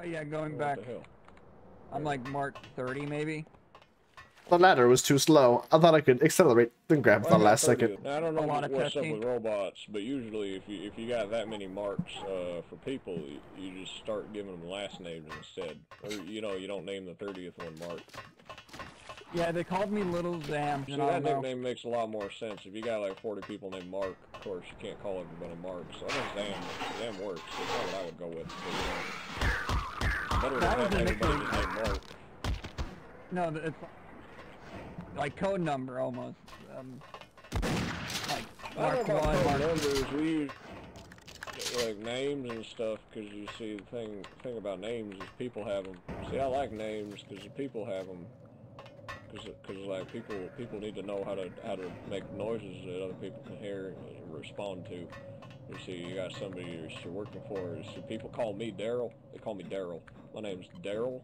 Oh, yeah, going back. What the hell? I'm like Mark 30, maybe. The ladder was too slow. I thought I could accelerate, then grab it on the last second. Now, I don't know what's up with robots, but usually if you got that many marks for people, you just start giving them last names instead. Or, you know, you don't name the 30th one Mark. Yeah, they called me Little Zam. So that nickname makes a lot more sense. If you got like 40 people named Mark, of course you can't call everybody Mark. So I think Zam works. That's what I would go with. Better than have everybody named Mark. No, it's like code number almost. Like Mark 1, Mark numbers. We use like names and stuff because you see the thing about names is people have them. See, I like names because people have them. Cause like people need to know how to make noises that other people can hear and respond to. You see, you got somebody you're working for. You see, people call me Daryl. They call me Daryl. My name's Daryl.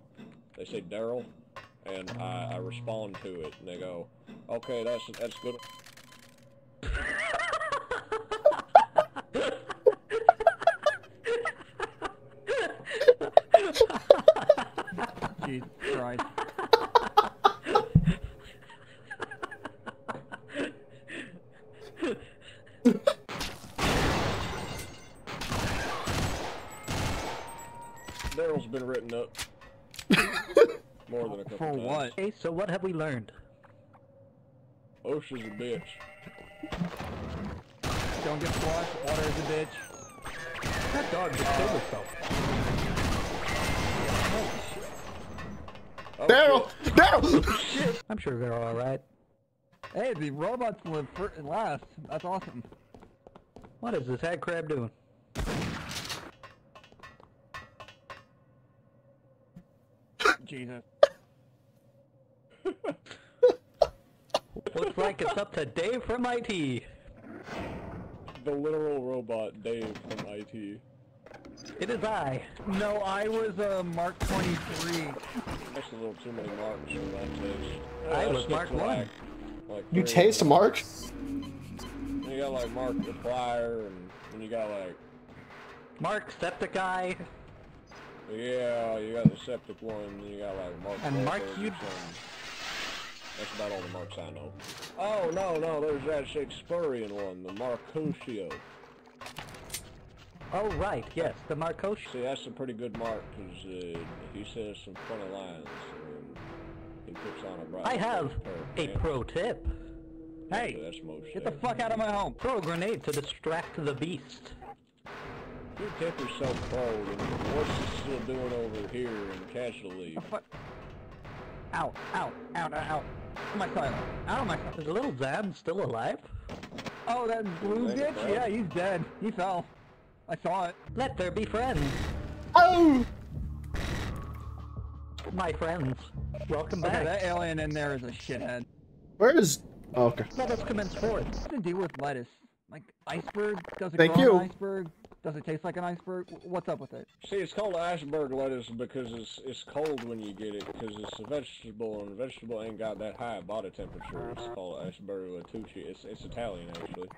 They say Daryl, and I respond to it, and they go, "Okay, that's good." Jesus Christ. Daryl's been written up more than a couple times. For what? Okay, so what have we learned? OSHA's a bitch. Don't get flushed. Water is a bitch. That dog just killed herself. Oh, Daryl! Daryl! I'm sure they're all right. Hey, the robots live first and last. That's awesome. What is this head crab doing? Jesus. Looks like it's up to Dave from IT. The literal robot Dave from IT. It is I. No, I was Mark 23. That's a little too many marks for my taste. I was Mark 1. Like you taste Mark? You got like Mark the Flyer, and then you got like Mark Septic Eye. Yeah, you got the septic one, and you got like Mark. And Mark, you. That's about all the marks I know. Oh no, there's that Shakespearean one, the Marcosio. Oh right, yes, the Marcosio. See, that's a pretty good mark because he says some funny lines. I have a pro tip. Hey, get the fuck out of my home. Throw a grenade to distract the beast. Your tip is so cold, and what's this still doing over here in casually? Oh, out. My side. Out of my side. Is little Zab still alive? Oh, that blue bitch? Yeah, he's dead. He fell. I saw it. Let there be friends. Oh! My friends, welcome back. That alien in there is a shithead. Where is? Oh, okay. Let us commence forth. What to do with lettuce? Like iceberg? Does it grow an iceberg? Does it taste like an iceberg? What's up with it? See, it's called iceberg lettuce because it's cold when you get it because it's a vegetable and vegetable ain't got that high body temperature. It's called iceberg lettuce. It's Italian actually.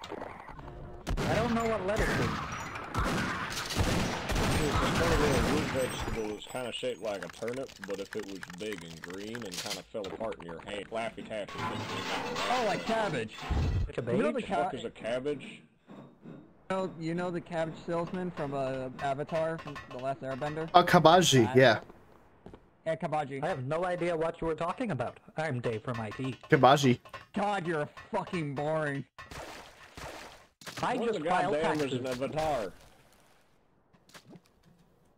I don't know what lettuce is. It's kind of a root vegetable. It's kind of shaped like a turnip, but if it was big and green and kind of fell apart in your hand, Laffy Taffy. Oh, like cabbage. You know the fuck is a cabbage? You know the cabbage salesman from Avatar, from The Last Airbender? A kabaji, yeah. Yeah, kabaji. I have no idea what you were talking about. I'm Dave from IT. Kabaji. God, you're fucking boring. I just filed taxes. An Avatar.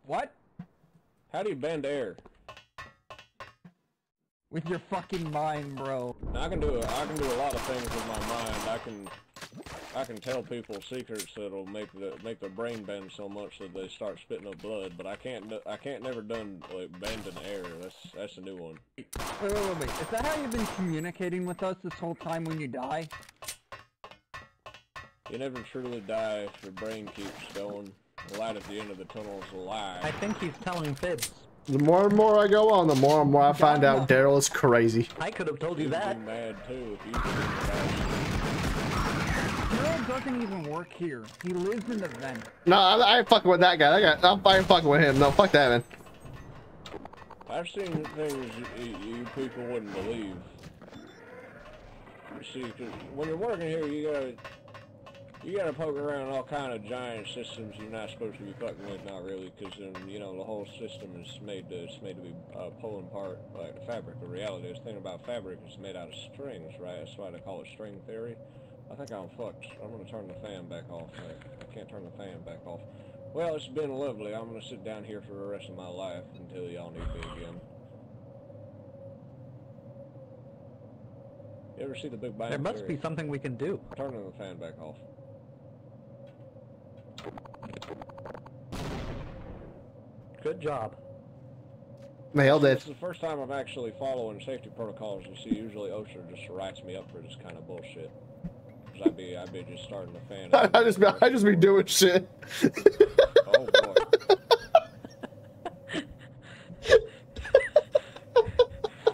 What? How do you bend air? With your fucking mind, bro. I can do a lot of things with my mind. I can tell people secrets that'll make their brain bend so much that they start spitting up blood. But I can't never done like bend in air. That's a new one. Wait. Is that how you've been communicating with us this whole time? When you die? You never truly die if your brain keeps going. The light at the end of the tunnel is a lie. I think he's telling fibs. The more and more I go on, the more and more I find out Daryl is crazy. I could have told you that. You'd be mad too if you could have. Daryl doesn't even work here. He lives in the vent. No, I ain't fucking with that guy. I'm fucking with him. No, fuck that man. I've seen things you people wouldn't believe. See, when you're working here, you gotta poke around all kind of giant systems you're not supposed to be fucking with, not really, because then, you know, the whole system is made to be pulling apart like the fabric of reality. This thing about fabric is made out of strings, right? That's why they call it string theory. I think I'm fucked. I'm gonna turn the fan back off. I can't turn the fan back off. Well, it's been lovely. I'm gonna sit down here for the rest of my life until y'all need me again. You ever see the Big Bang Theory? There must be something we can do. Turning the fan back off. Good job. Nailed it. This is the first time I'm actually following safety protocols. You see, usually OSHA just writes me up for this kind of bullshit. Cause I'd be just starting the fan. I just be doing shit. Oh boy.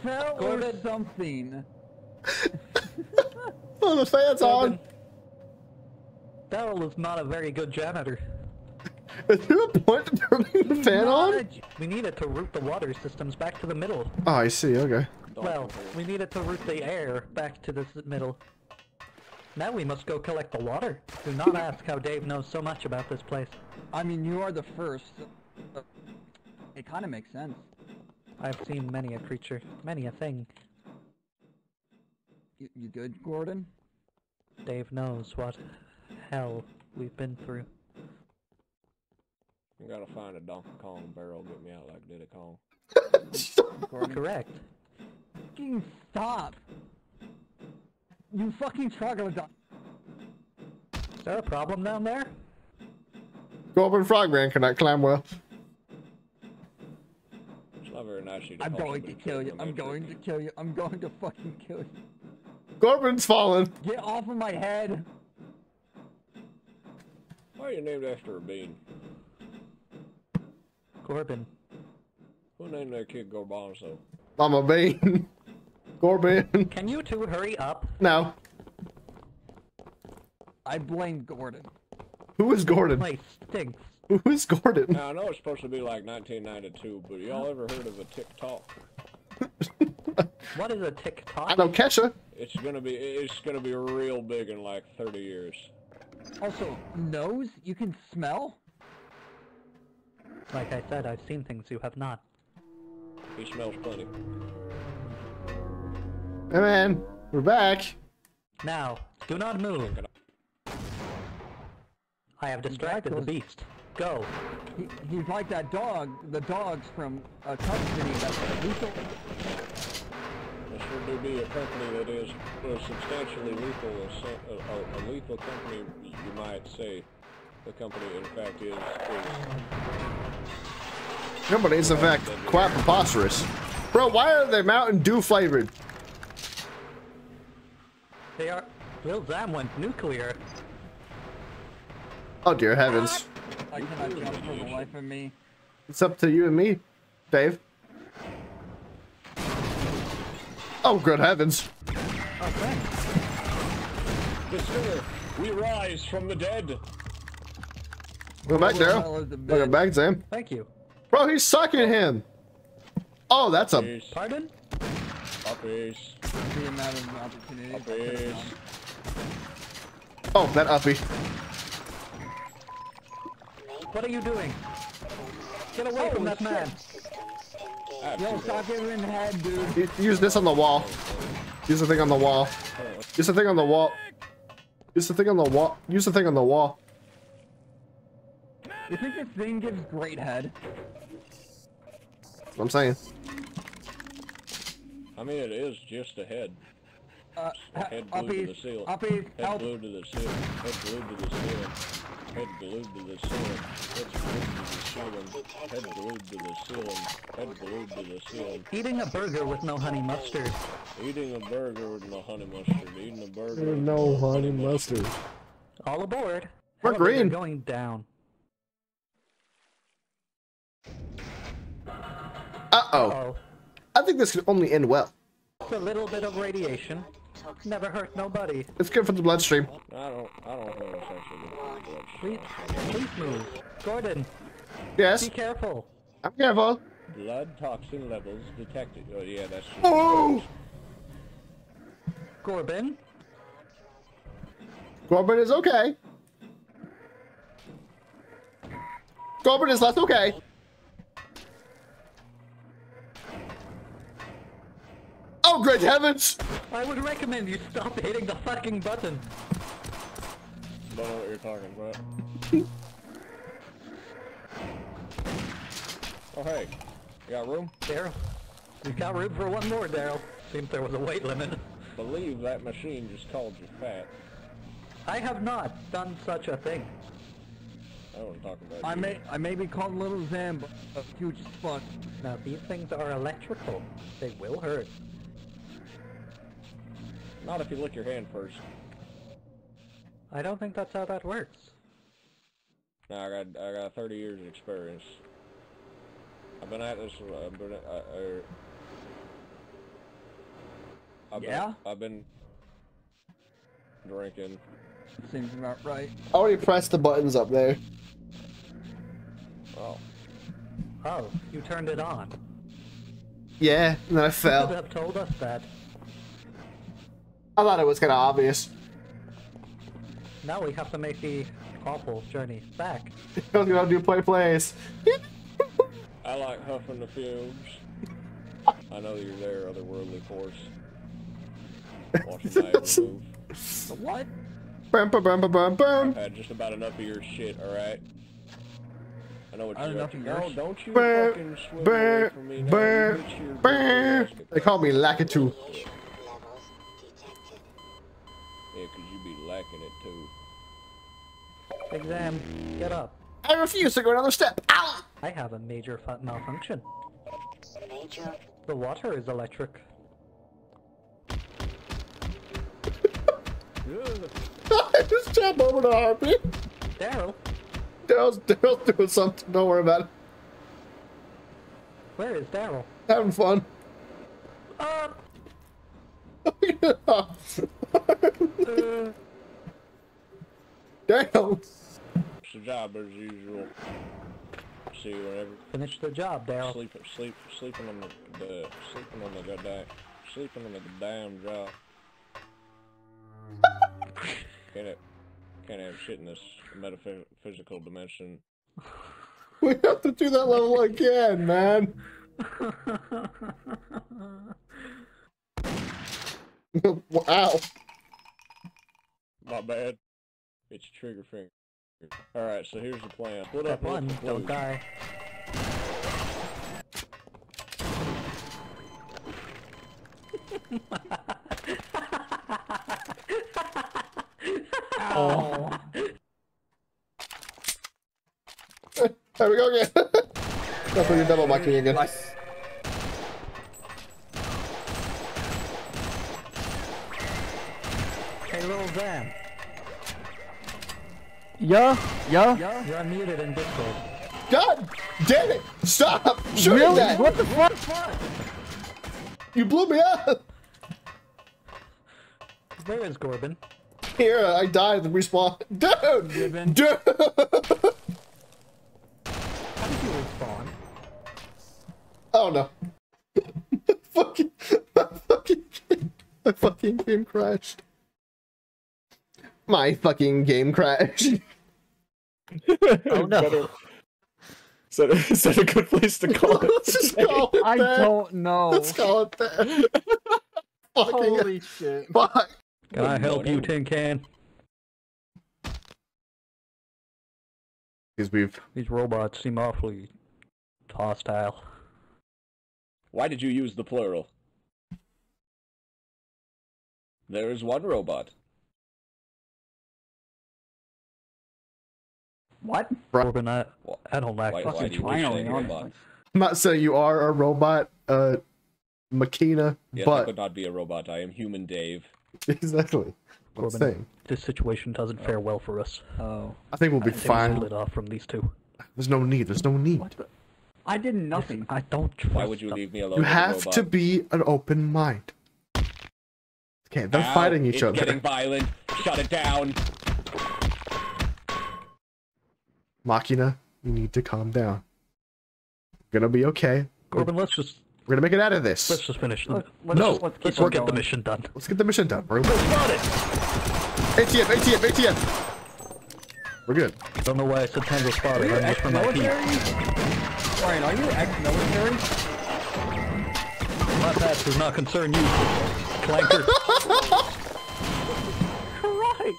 Now order something. Oh, the fan's on. Darryl is not a very good janitor. Is there a point to turning the fan on? We need it to route the water systems back to the middle. Oh, I see. Okay. Well, we need it to route the air back to the middle. Now we must go collect the water. Do not ask how Dave knows so much about this place. I mean, you are the first. It kind of makes sense. I've seen many a creature, many a thing. You good, Gordon? Dave knows what hell we've been through. You gotta find a Donkey Kong barrel, get me out like Diddy Kong. Gordon? Correct. Fucking stop! You fucking troglodyte. Is there a problem down there? Corbin Frogman cannot climb well. It's not very nice. I'm going to kill you. I'm going to kill you. I'm going to fucking kill you. Corbin's fallen. Get off of my head. Why are you named after a bean? Corbin. Who named that kid Garbanzo? I'm a bean. Corbin. Can you two hurry up? No. I blame Gordon. Who is Gordon? This place stinks. Who is Gordon? Now I know it's supposed to be like 1992, but y'all ever heard of a TikTok? What is a TikTok? I know Kesha. It's gonna be real big in like 30 years. Also, nose? You can smell? Like I said, I've seen things you have not. He smells plenty. Hey man, we're back. Now, do not move. I have distracted the beast. Go. He's like that dog, the dogs from a touch video. This sure do be a company that is substantially lethal, a lethal company, you might say. The company, in fact, is... Company is, in fact, quite preposterous. Bro, why are they Mountain Dew flavored? They are... Lil Zam went nuclear. Oh, dear heavens. I cannot jump for the life of me. It's up to you and me, Dave. Oh, good heavens. Oh, thanks. The singer, we rise from the dead. Go back there. Welcome back, Zam. Thank you. Bro, he's sucking him. Oh, that's a... Peace. Pardon? Uppies. The amount of opportunities. Uppies. Oh, that uppie. What are you doing? Get away from that man. Yo, stop giving him head, dude. Use this on the wall. Use the thing on the wall. Use the thing on the wall. Use the thing on the wall. Use the thing on the wall. You think this thing gives great head? That's what I'm saying. I mean, it is just a head. Head glued to the ceiling. Head glued to the ceiling. Head glued to the ceiling. Head glued to the ceiling. Head glued to the ceiling. Head glued to the ceiling. Eating a burger with no honey mustard. Eating a burger with no honey mustard. Eating a burger with no honey mustard. All aboard. We're green. Going down. Uh-oh. I think this could only end well. A little bit of radiation. Never hurt nobody. It's good for the bloodstream. I don't know what's actually good for the bloodstream. Please move. Gordon. Yes? Be careful. I'm careful. Blood toxin levels detected. Oh yeah, that's true. Oh! Corbin? Corbin is okay. Corbin is less okay. Oh, great heavens! I would recommend you stop hitting the fucking button. I don't know what you're talking about. Oh, hey. You got room? Daryl. You got room for one more, Daryl. Seems there was a weight limit. Believe that machine just called you fat. I have not done such a thing. I don't want to talk about it. I may be called Little Zam, but a huge fuck. Now, these things are electrical. They will hurt. Not if you lick your hand first. I don't think that's how that works. No, I got 30 years of experience. I've been at this. I've been drinking. Seems about right. I already pressed the buttons up there. Oh. Oh, you turned it on. Yeah, and then I fell. You could have told us that. I thought it was kind of obvious. Now we have to make the awful journey back. Don't go do plays. I like huffing the fumes. I know you're there, otherworldly force. Watching the night move. The what? Bum, ba, bum, ba, bum, bum. I've had just about enough of your shit, alright? I know what you're up to. No, don't you fucking swim away from me now. They call me Lakitu. Yeah, cause you be lacking it too. Exam, get up. I refuse to go another step. Ow! I have a major malfunction. Major. The water is electric. Just jump over to Harpy. Daryl. Daryl's doing something. Don't worry about it. Where is Daryl? Having fun. Damn. The job as usual. See whatever. Finish the job, Daryl. Sleeping on the damn job. Can't have shit in this metaphysical dimension. We have to do that level again, man. Wow. My bad. It's a trigger finger. Alright, so here's the plan. Split up one, don't die. Oh. There we go again. That's where you double marking again. Nice. Hey, little Zam. Yeah. You're unmuted in Discord. God damn it! Stop shooting really? That! What the fuck? You blew me up! Where is Corbin? Here, I died and respawned. Dude! Dude! How did you respawn? Oh no. My fucking game crashed. My fucking game crashed. Oh no. Is that a good place to call it? Let's just call it I that. Don't know. Let's call it that. Holy shit. Fuck. Can I help you, Tin Can? These robots seem awfully hostile. Why did you use the plural? There is one robot. What? Corbin, I don't like fucking trying on. I'm not saying you are a robot, Makina, yes, but... I could not be a robot. I am human, Dave. Exactly. Corbin, this situation doesn't fare well for us. Oh. I think we'll be fine. Split off from these two. There's no need. There's no need. What? I did nothing. I don't trust. Why would you leave me alone? You have to be an open mind. Okay, they're fighting each other. Getting violent. Shut it down. Makina, you need to calm down. We're gonna be okay. Corbin, let's just... We're gonna make it out of this. Let's just finish. Let's get the mission done. Let's get the mission done. We're got it! ATF, ATF, ATF! We're good. I don't know why I said Tango spotted. I'm just from my team. Ryan, are you ex-military? My past does not concern you, clanker. Right.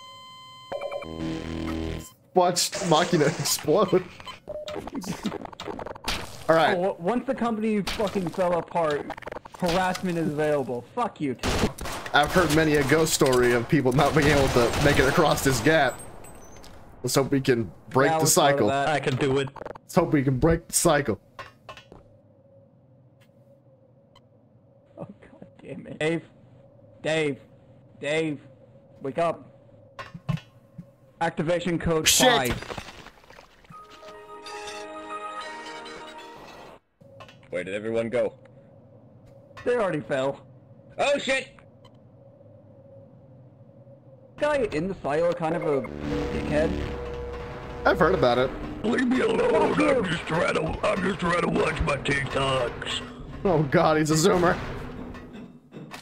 Watch Makina explode. All right. Oh, once the company fucking fell apart, harassment is available. Fuck you two. I've heard many a ghost story of people not being able to make it across this gap. Let's hope we can break the cycle. I can do it. Let's hope we can break the cycle. Oh god damn it. Dave. Dave. Dave. Wake up. Activation code 5. Where did everyone go? They already fell. Oh shit! Guy in the silo, kind of a dickhead. I've heard about it. Leave me alone. I'm just trying to watch my TikToks. Oh god, he's a zoomer.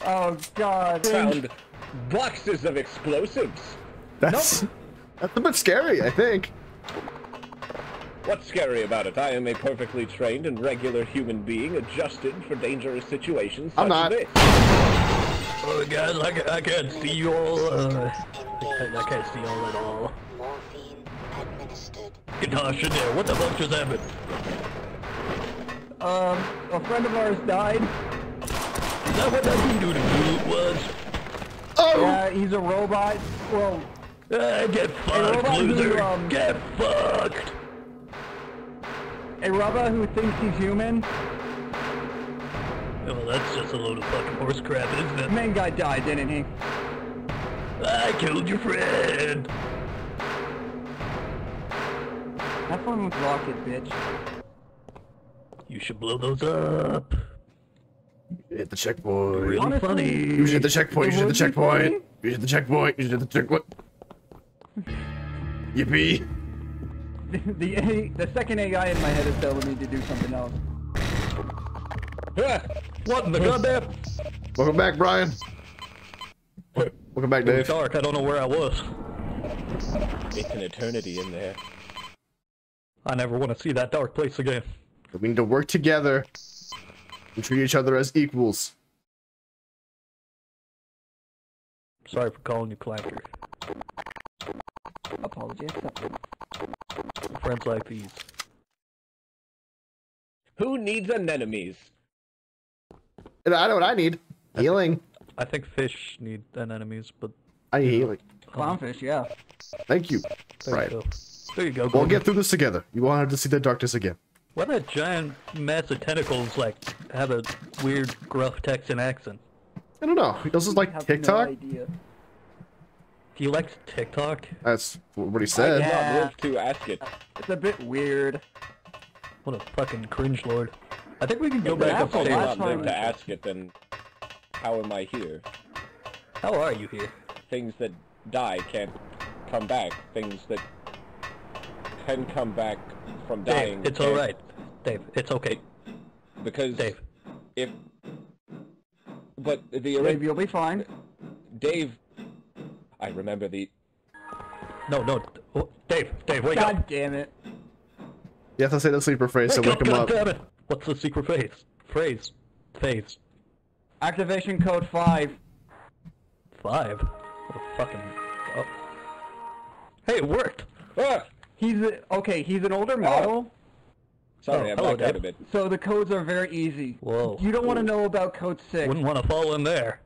Oh god. Found boxes of explosives. That's a bit scary, I think. What's scary about it? I am a perfectly trained and regular human being, adjusted for dangerous situations. I'm not. Oh, guys, I can't see you all. I can't see you all at all. Natasha, there. What the fuck just happened? A friend of ours died. Is that what that dude was? Oh! Yeah, he's a robot. Well, get fucked, loser. Get fucked. A robot who thinks he's human. Oh, that's just a load of fucking horse crap, isn't it? The main guy died, didn't he? I killed your friend! Have fun with rocket, bitch. You should blow those up. Hit the checkpoint. Really honestly, funny. You should hit the checkpoint, you should hit the checkpoint. You should hit the checkpoint, you should hit the checkpoint. Yippee. The second AI in my head is telling me to do something else. What in the goddamn? Welcome back, Brian. Welcome back, Dave. It's dark. I don't know where I was. It's an eternity in there. I never want to see that dark place again. We need to work together and treat each other as equals. Sorry for calling you clanker. Apology accepted. Friends like these. Who needs anemones? I know what I need. Healing. I think fish need anemones, but... I need healing. Clownfish, yeah. Thank you. Right. There you go. We'll get through this together. You won't have to see the darkness again. Why that giant mass of tentacles, like, have a weird, gruff Texan accent? I don't know. He does like TikTok? No idea. He likes TikTok? That's what he said. Yeah. Love to ask it. It's a bit weird. What a fucking cringe lord. I think we can go back upstairs. I'd love to ask it, then how am I here? How are you here? Things that die can't come back. Things that can come back from dying. Dave, it's alright. Dave, it's okay. Because Dave. But the Dave, you'll be fine. Dave, I remember the... No, Dave, wake up! God damn it. You have to say the sleeper phrase to wake him up. God damn it. What's the secret phase? Phase. Activation code 5. 5? What a fucking... Oh. Hey, it worked! He's an older model. Sorry, I blacked out a bit. So the codes are very easy. Whoa. You don't want to know about code 6. Wouldn't want to fall in there.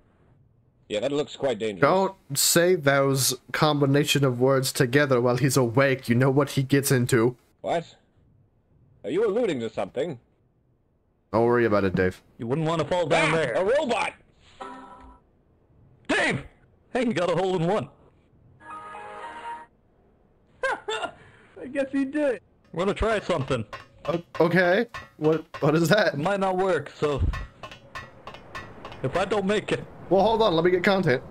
Yeah, that looks quite dangerous. Don't say those combination of words together while he's awake. You know what he gets into. What? Are you alluding to something? Don't worry about it, Dave. You wouldn't want to fall down there. A robot! Dave! Hey, you got a hole in one. I guess he did. We're gonna try something. Okay. What is that? It might not work, so... If I don't make it... Well, hold on. Let me get content.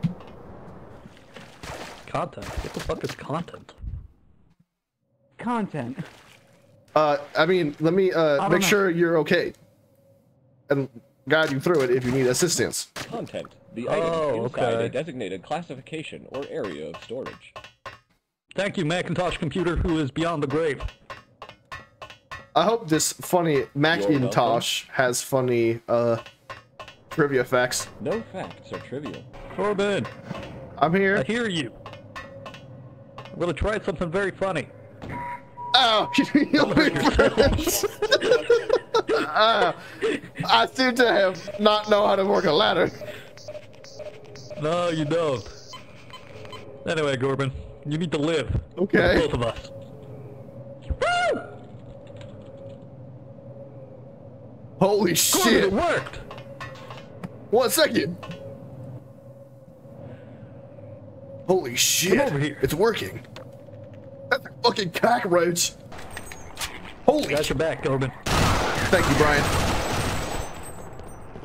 Content? What the fuck is content? Content. I mean, let me make sure you're okay. and guide you through it if you need assistance. Content. The item inside a designated classification or area of storage. Thank you, Macintosh computer, who is beyond the grave. I hope this funny Macintosh has funny trivia facts. No facts are trivial. Corbin, I'm here. I hear you. I'm gonna try something very funny. Oh, you'll be friends. I seem to have not know how to work a ladder. No, you don't. Anyway, Corbin, you need to live. Okay. Both of us. Woo! Holy shit! It worked. 1 second. Holy shit! Come over here. It's working. That's a fucking cockroach. Holy! Got your back, Corbin. Thank you, Brian.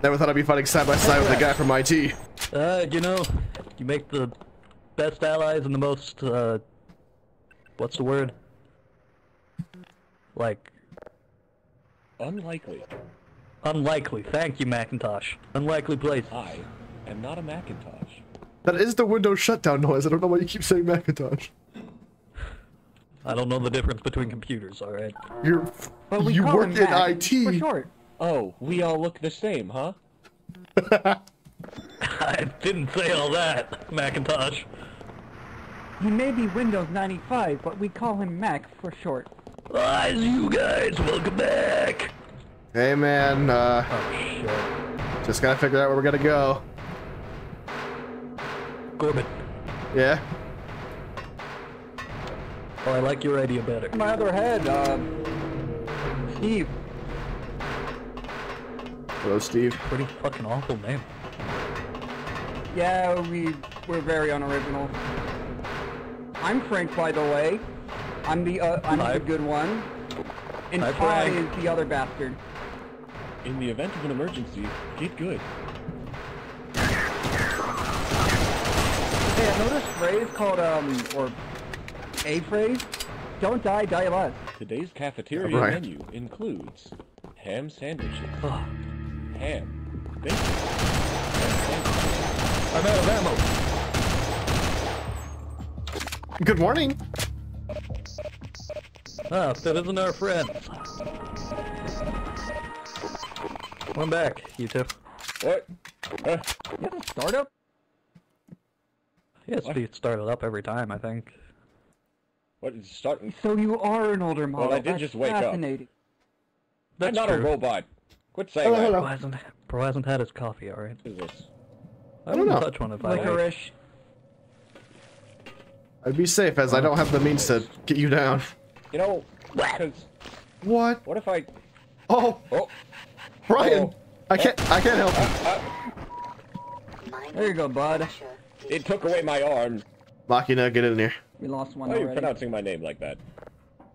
Never thought I'd be fighting side by side with a guy from IT. You know, you make the best allies and the most, what's the word? Like... unlikely. Unlikely. Thank you, Macintosh. Unlikely place. I am not a Macintosh. That is the Windows shutdown noise. I don't know why you keep saying Macintosh. I don't know the difference between computers, alright? You work in IT. For short. Oh, we all look the same, huh? I didn't say all that, Macintosh. He may be Windows 95, but we call him Mac for short. Lies, you guys, welcome back. Hey, man, oh, shit. Just gotta figure out where we're gonna go. Corbin. Yeah? Oh, I like your idea better. My other head, Steve. Hello, Steve. Pretty fucking awful name. Yeah, we're very unoriginal. I'm Frank, by the way. I'm the good one. And Ty is the other bastard. In the event of an emergency, get good. Hey, I know this phrase called, a phrase? Don't die, die less. Today's cafeteria menu includes ham sandwiches, ham, bacon, ham sandwiches. I'm out of ammo. Good morning. Ah, that isn't our friend. Come back, you two. What? You have a startup? Yes, we started up every time, I think. What is starting? So you are an older model. Well, I did That's just wake fascinating. Up. That's I'm not true. A robot. Quit saying that. Bro hasn't had his coffee, alright? What is this? I don't know. Touch one if Licorice. I'd be safe as I don't have the means to get you down. You know, because... What? What if I... Oh! Oh. Brian! Oh. I can't help you. There you go, bud. It took away my arm. Makina, get in here. We lost one. Why already. Are you pronouncing my name like that?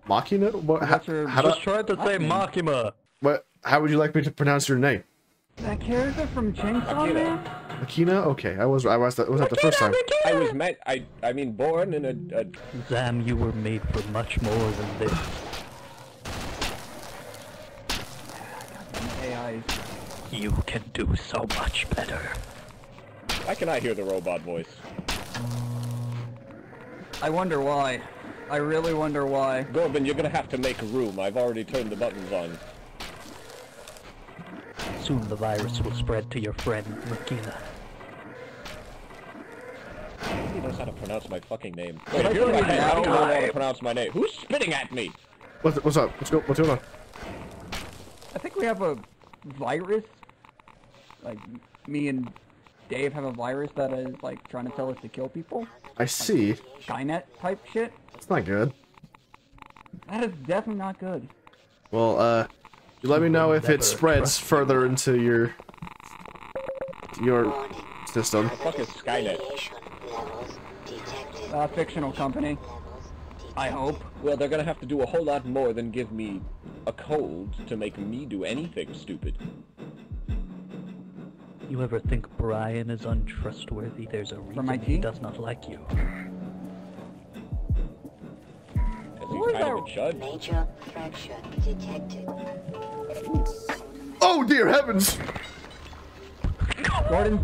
Makina? What? How just tried to say Makima. What? How would you like me to pronounce your name? That character from Chainsaw Man. Makina? Okay, I was at the first time. Makina! I was met. I mean, born in a. Zam, you were made for much more than this. AI. You can do so much better. Why can I hear the robot voice? I wonder why. I really wonder why. Corbin, you're gonna have to make room. I've already turned the buttons on. Soon the virus will spread to your friend, Makina. He knows how to pronounce my fucking name. Wait, if you're right, I don't know how to pronounce my name. Who's spitting at me? What's up? What's going on? I think we have a virus. Like, me and Dave have a virus that is, like, trying to tell us to kill people. I see. Skynet type shit. That's not good. That is definitely not good. Well, you let me know if it spreads further into your system. What the fuck is Skynet? Fictional company. I hope. Well, they're gonna have to do a whole lot more than give me a cold to make me do anything stupid. You ever think Brian is untrustworthy? There's a reason he does not like you. As he's kind of a judge. Major fracture detected. Oh dear heavens! Gordon,